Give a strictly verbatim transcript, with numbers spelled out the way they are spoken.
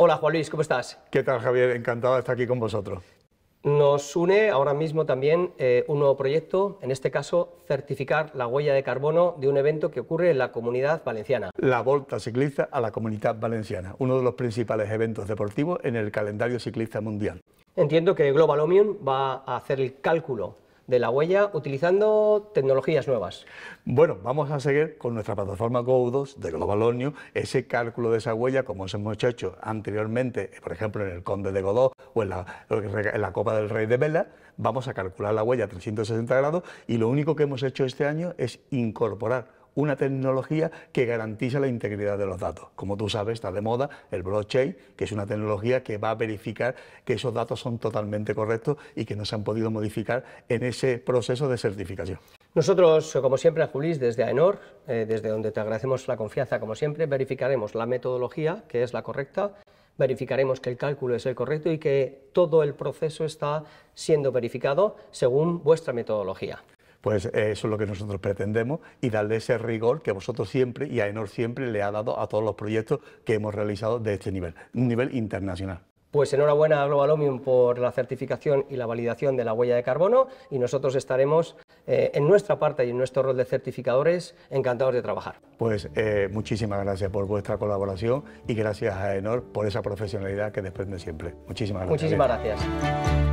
Hola, Juan Luis, ¿cómo estás? ¿Qué tal, Javier? Encantado de estar aquí con vosotros. Nos une ahora mismo también eh, un nuevo proyecto, en este caso certificar la huella de carbono de un evento que ocurre en la Comunidad Valenciana. La Volta Ciclista a la Comunitat Valenciana, uno de los principales eventos deportivos en el calendario ciclista mundial. Entiendo que Global Omnium va a hacer el cálculo de la huella utilizando tecnologías nuevas. Bueno, vamos a seguir con nuestra plataforma Godos de Global Omnium, ese cálculo de esa huella como hemos hecho anteriormente, por ejemplo en el Conde de Godó o en la, en la Copa del Rey de Vela. Vamos a calcular la huella a trescientos sesenta grados y lo único que hemos hecho este año es incorporar una tecnología que garantiza la integridad de los datos. Como tú sabes, está de moda el blockchain, que es una tecnología que va a verificar que esos datos son totalmente correctos y que no se han podido modificar en ese proceso de certificación. Nosotros, como siempre, Julis, desde AENOR, eh, desde donde te agradecemos la confianza, como siempre, verificaremos la metodología, que es la correcta, verificaremos que el cálculo es el correcto y que todo el proceso está siendo verificado según vuestra metodología. Pues eso es lo que nosotros pretendemos y darle ese rigor que vosotros siempre y AENOR siempre le ha dado a todos los proyectos que hemos realizado de este nivel, un nivel internacional. Pues enhorabuena a Global Omnium por la certificación y la validación de la huella de carbono y nosotros estaremos eh, en nuestra parte y en nuestro rol de certificadores encantados de trabajar. Pues eh, muchísimas gracias por vuestra colaboración y gracias a AENOR por esa profesionalidad que desprende siempre. Muchísimas gracias. Muchísimas gracias.